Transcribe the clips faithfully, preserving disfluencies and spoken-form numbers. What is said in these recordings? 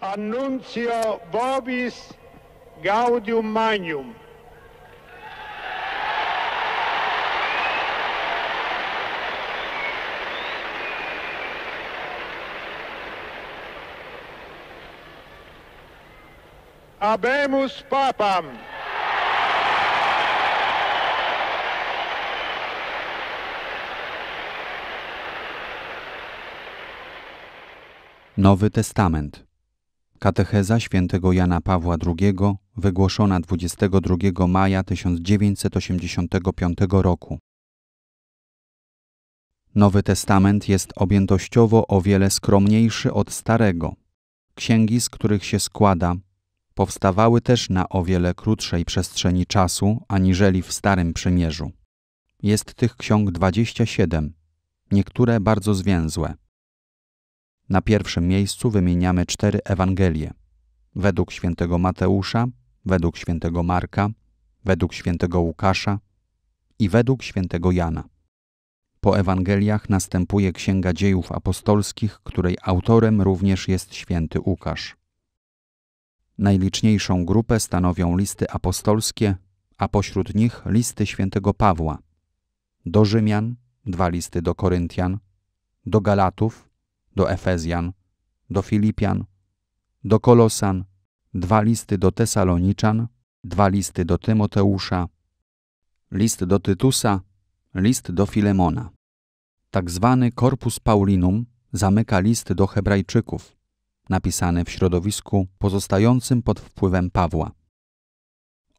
Annuncio vobis gaudium magnum. Habemus Papam. Nowy Testament. Katecheza świętego Jana Pawła drugiego wygłoszona dwudziestego drugiego maja tysiąc dziewięćset osiemdziesiątego piątego roku. Nowy Testament jest objętościowo o wiele skromniejszy od Starego. Księgi, z których się składa, powstawały też na o wiele krótszej przestrzeni czasu aniżeli w Starym Przymierzu. Jest tych ksiąg dwadzieścia siedem, niektóre bardzo zwięzłe. Na pierwszym miejscu wymieniamy cztery Ewangelie. Według świętego Mateusza, według świętego Marka, według świętego Łukasza i według świętego Jana. Po Ewangeliach następuje Księga Dziejów Apostolskich, której autorem również jest święty Łukasz. Najliczniejszą grupę stanowią listy apostolskie, a pośród nich listy świętego Pawła. Do Rzymian, dwa listy do Koryntian, do Galatów, do Efezjan, do Filipian, do Kolosan, dwa listy do Tesaloniczan, dwa listy do Tymoteusza, list do Tytusa, list do Filemona. Tak zwany Corpus Paulinum zamyka list do Hebrajczyków, napisany w środowisku pozostającym pod wpływem Pawła.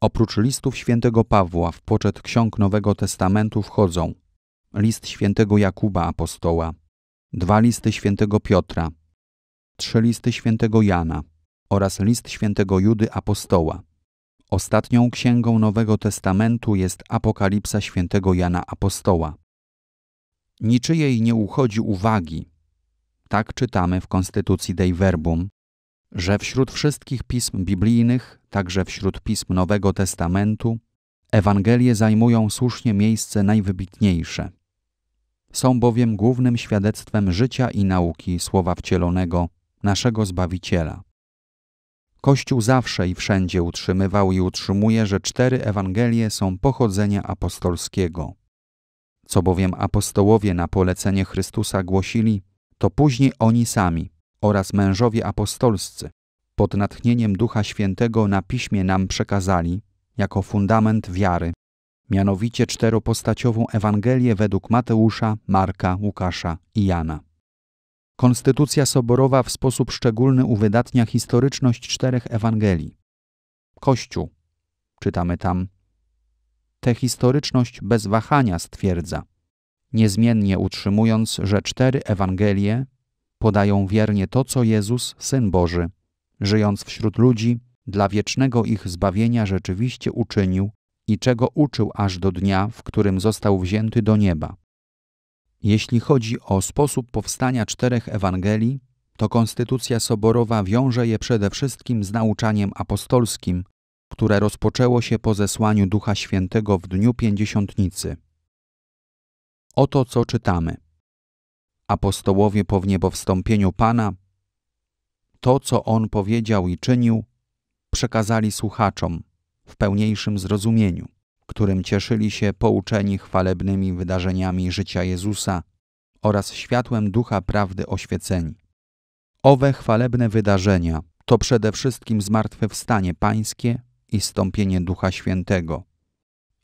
Oprócz listów świętego Pawła w poczet ksiąg Nowego Testamentu wchodzą list świętego Jakuba Apostoła, dwa listy świętego Piotra, trzy listy świętego Jana oraz list świętego Judy Apostoła. Ostatnią księgą Nowego Testamentu jest Apokalipsa świętego Jana Apostoła. Niczyjej nie uchodzi uwagi, tak czytamy w Konstytucji Dei Verbum, że wśród wszystkich pism biblijnych, także wśród pism Nowego Testamentu, Ewangelie zajmują słusznie miejsce najwybitniejsze. Są bowiem głównym świadectwem życia i nauki Słowa Wcielonego, naszego Zbawiciela. Kościół zawsze i wszędzie utrzymywał i utrzymuje, że cztery Ewangelie są pochodzenia apostolskiego. Co bowiem apostołowie na polecenie Chrystusa głosili, to później oni sami oraz mężowie apostolscy pod natchnieniem Ducha Świętego na piśmie nam przekazali jako fundament wiary, mianowicie czteropostaciową Ewangelię według Mateusza, Marka, Łukasza i Jana. Konstytucja Soborowa w sposób szczególny uwydatnia historyczność czterech Ewangelii. Kościół, czytamy tam, tę historyczność bez wahania stwierdza, niezmiennie utrzymując, że cztery Ewangelie podają wiernie to, co Jezus, Syn Boży, żyjąc wśród ludzi, dla wiecznego ich zbawienia rzeczywiście uczynił i czego uczył aż do dnia, w którym został wzięty do nieba. Jeśli chodzi o sposób powstania czterech Ewangelii, to Konstytucja Soborowa wiąże je przede wszystkim z nauczaniem apostolskim, które rozpoczęło się po zesłaniu Ducha Świętego w dniu Pięćdziesiątnicy. Oto co czytamy. Apostołowie po wniebowstąpieniu Pana, to co On powiedział i czynił, przekazali słuchaczom w pełniejszym zrozumieniu, którym cieszyli się pouczeni chwalebnymi wydarzeniami życia Jezusa oraz światłem Ducha Prawdy oświeceni. Owe chwalebne wydarzenia to przede wszystkim zmartwychwstanie Pańskie i zstąpienie Ducha Świętego.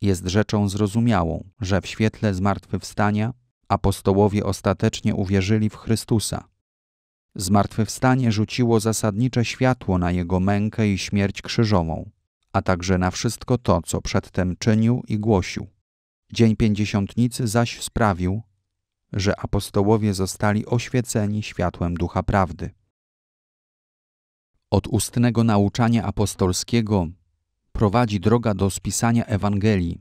Jest rzeczą zrozumiałą, że w świetle zmartwychwstania apostołowie ostatecznie uwierzyli w Chrystusa. Zmartwychwstanie rzuciło zasadnicze światło na Jego mękę i śmierć krzyżową, a także na wszystko to, co przedtem czynił i głosił. Dzień Pięćdziesiątnicy zaś sprawił, że apostołowie zostali oświeceni światłem Ducha Prawdy. Od ustnego nauczania apostolskiego prowadzi droga do spisania Ewangelii,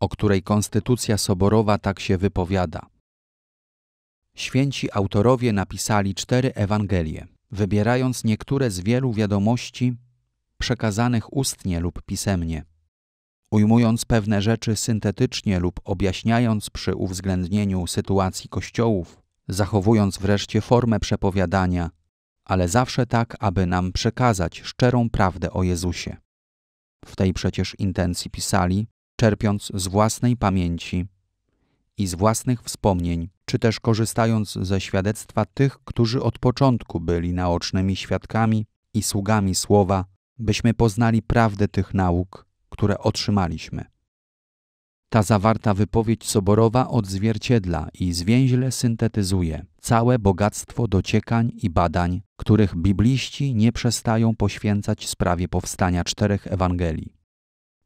o której Konstytucja Soborowa tak się wypowiada. Święci autorowie napisali cztery Ewangelie, wybierając niektóre z wielu wiadomości przekazanych ustnie lub pisemnie, ujmując pewne rzeczy syntetycznie lub objaśniając przy uwzględnieniu sytuacji kościołów, zachowując wreszcie formę przepowiadania, ale zawsze tak, aby nam przekazać szczerą prawdę o Jezusie. W tej przecież intencji pisali, czerpiąc z własnej pamięci i z własnych wspomnień, czy też korzystając ze świadectwa tych, którzy od początku byli naocznymi świadkami i sługami słowa, byśmy poznali prawdę tych nauk, które otrzymaliśmy. Ta zawarta wypowiedź soborowa odzwierciedla i zwięźle syntetyzuje całe bogactwo dociekań i badań, których bibliści nie przestają poświęcać sprawie powstania czterech Ewangelii.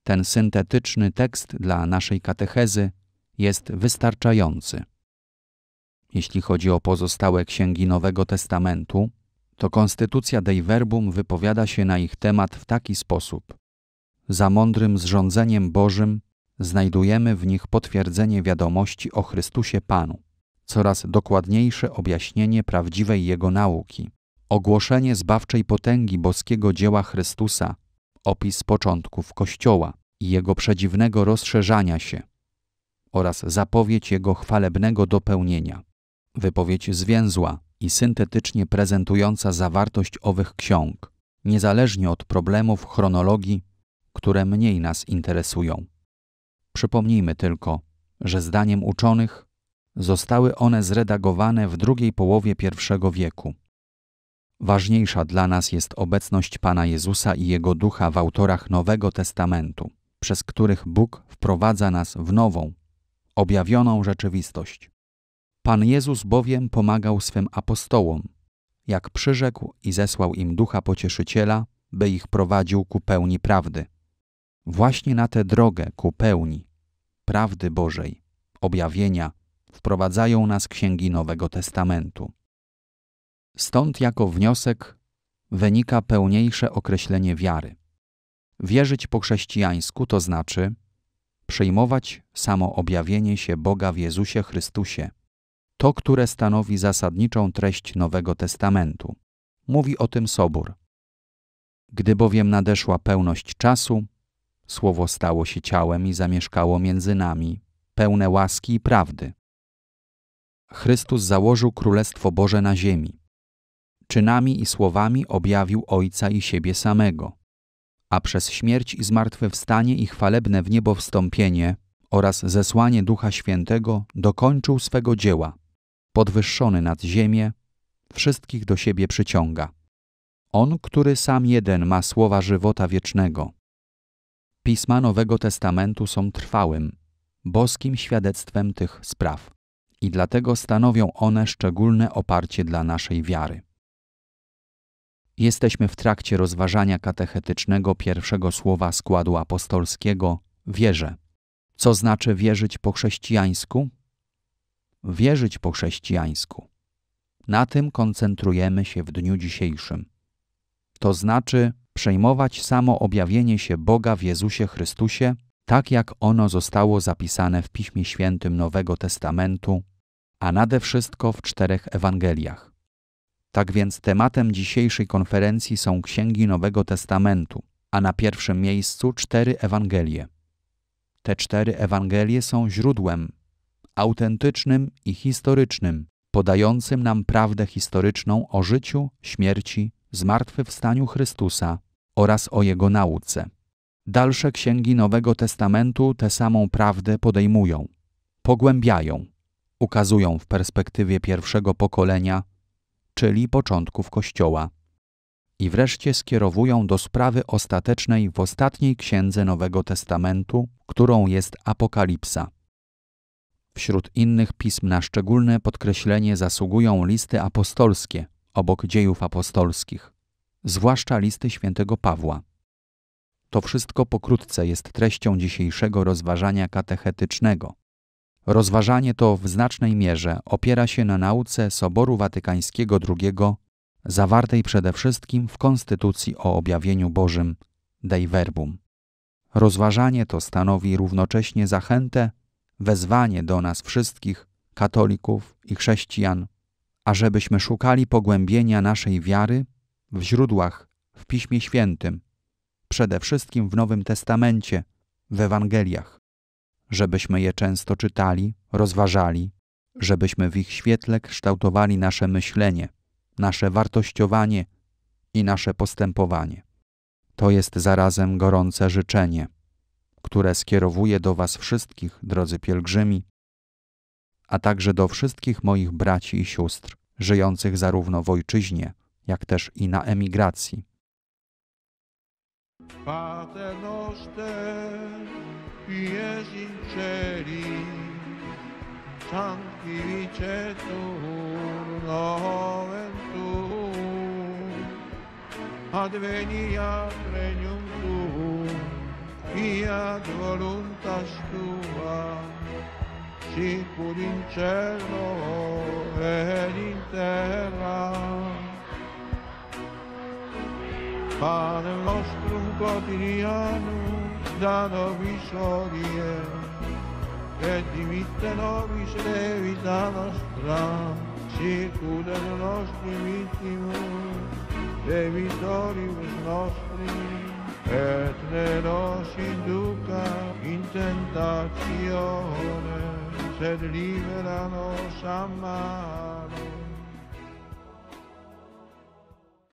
Ten syntetyczny tekst dla naszej katechezy jest wystarczający. Jeśli chodzi o pozostałe księgi Nowego Testamentu, to Konstytucja Dei Verbum wypowiada się na ich temat w taki sposób. Za mądrym zrządzeniem Bożym znajdujemy w nich potwierdzenie wiadomości o Chrystusie Panu, coraz dokładniejsze objaśnienie prawdziwej Jego nauki, ogłoszenie zbawczej potęgi boskiego dzieła Chrystusa, opis początków Kościoła i jego przedziwnego rozszerzania się oraz zapowiedź jego chwalebnego dopełnienia. Wypowiedź zwięzła i syntetycznie prezentująca zawartość owych ksiąg, niezależnie od problemów chronologii, które mniej nas interesują. Przypomnijmy tylko, że zdaniem uczonych zostały one zredagowane w drugiej połowie pierwszego wieku. Ważniejsza dla nas jest obecność Pana Jezusa i Jego Ducha w autorach Nowego Testamentu, przez których Bóg wprowadza nas w nową, objawioną rzeczywistość. Pan Jezus bowiem pomagał swym apostołom, jak przyrzekł i zesłał im Ducha Pocieszyciela, by ich prowadził ku pełni prawdy. Właśnie na tę drogę ku pełni prawdy Bożej, objawienia, wprowadzają nas księgi Nowego Testamentu. Stąd jako wniosek wynika pełniejsze określenie wiary. Wierzyć po chrześcijańsku to znaczy przyjmować samo objawienie się Boga w Jezusie Chrystusie, to, które stanowi zasadniczą treść Nowego Testamentu. Mówi o tym Sobór. Gdy bowiem nadeszła pełność czasu, Słowo stało się ciałem i zamieszkało między nami, pełne łaski i prawdy. Chrystus założył Królestwo Boże na ziemi. Czynami i słowami objawił Ojca i siebie samego, a przez śmierć i zmartwychwstanie i chwalebne w niebo wstąpienie oraz zesłanie Ducha Świętego dokończył swego dzieła. Podwyższony nad ziemię, wszystkich do siebie przyciąga. On, który sam jeden ma słowa żywota wiecznego. Pisma Nowego Testamentu są trwałym, boskim świadectwem tych spraw i dlatego stanowią one szczególne oparcie dla naszej wiary. Jesteśmy w trakcie rozważania katechetycznego pierwszego słowa składu apostolskiego wierzę. Co znaczy wierzyć po chrześcijańsku? Wierzyć po chrześcijańsku. Na tym koncentrujemy się w dniu dzisiejszym. To znaczy przejmować samo objawienie się Boga w Jezusie Chrystusie, tak jak ono zostało zapisane w Piśmie Świętym Nowego Testamentu, a nade wszystko w czterech Ewangeliach. Tak więc tematem dzisiejszej konferencji są Księgi Nowego Testamentu, a na pierwszym miejscu cztery Ewangelie. Te cztery Ewangelie są źródłem, autentycznym i historycznym, podającym nam prawdę historyczną o życiu, śmierci, zmartwychwstaniu Chrystusa oraz o Jego nauce. Dalsze księgi Nowego Testamentu tę samą prawdę podejmują, pogłębiają, ukazują w perspektywie pierwszego pokolenia, czyli początków Kościoła i wreszcie skierowują do sprawy ostatecznej w ostatniej księdze Nowego Testamentu, którą jest Apokalipsa. Wśród innych pism na szczególne podkreślenie zasługują listy apostolskie, obok dziejów apostolskich, zwłaszcza listy świętego Pawła. To wszystko pokrótce jest treścią dzisiejszego rozważania katechetycznego. Rozważanie to w znacznej mierze opiera się na nauce Soboru Watykańskiego drugiego, zawartej przede wszystkim w Konstytucji o objawieniu Bożym, Dei Verbum. Rozważanie to stanowi równocześnie zachętę, wezwanie do nas wszystkich, katolików i chrześcijan, ażebyśmy szukali pogłębienia naszej wiary w źródłach, w Piśmie Świętym, przede wszystkim w Nowym Testamencie, w Ewangeliach, żebyśmy je często czytali, rozważali, żebyśmy w ich świetle kształtowali nasze myślenie, nasze wartościowanie i nasze postępowanie. To jest zarazem gorące życzenie, które skierowuję do was wszystkich, drodzy pielgrzymi, a także do wszystkich moich braci i sióstr, żyjących zarówno w ojczyźnie, jak też i na emigracji. Pater noster, ies in celis, sanctificetur nomen tuum, adveniat regnum tuum, fiat voluntas tua, sicur in cielo et in terra. Panem nostrum quotidianum da nobis odie, et dimitte nobis debita nostra, sicur et nostri vittimus debitoribus nostri, et ne nos induca in tentatione, sed libera nos a malo.